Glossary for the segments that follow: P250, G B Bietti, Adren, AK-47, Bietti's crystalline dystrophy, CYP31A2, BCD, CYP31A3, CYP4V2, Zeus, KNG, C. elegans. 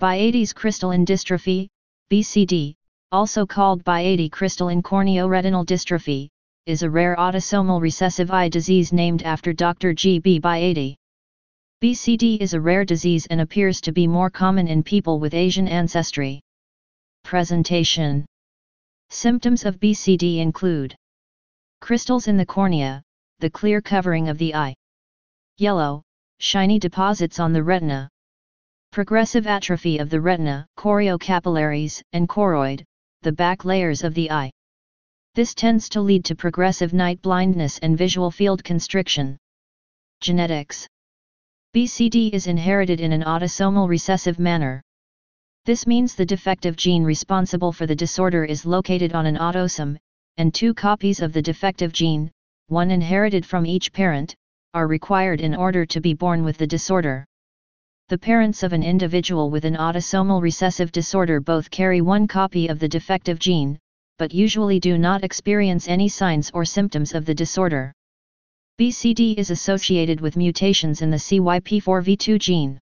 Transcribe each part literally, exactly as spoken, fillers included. Bietti's crystalline dystrophy, B C D, also called Bietti's crystalline corneoretinal dystrophy, is a rare autosomal recessive eye disease named after Doctor G B Bietti. B C D is a rare disease and appears to be more common in people with Asian ancestry. Presentation. Symptoms of B C D include crystals in the cornea, the clear covering of the eye, yellow, shiny deposits on the retina, progressive atrophy of the retina, choriocapillaries, and choroid, the back layers of the eye. This tends to lead to progressive night blindness and visual field constriction. Genetics. B C D is inherited in an autosomal recessive manner. This means the defective gene responsible for the disorder is located on an autosome, and two copies of the defective gene, one inherited from each parent, are required in order to be born with the disorder. The parents of an individual with an autosomal recessive disorder both carry one copy of the defective gene, but usually do not experience any signs or symptoms of the disorder. B C D is associated with mutations in the C Y P four V two gene.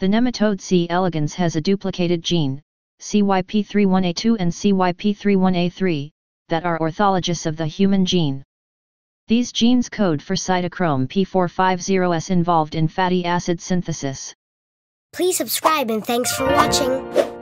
The nematode C. elegans has a duplicated gene, C Y P thirty-one A two and C Y P thirty-one A three, that are orthologous of the human gene. These genes code for cytochrome P four fifty S involved in fatty acid synthesis. Please subscribe and thanks for watching.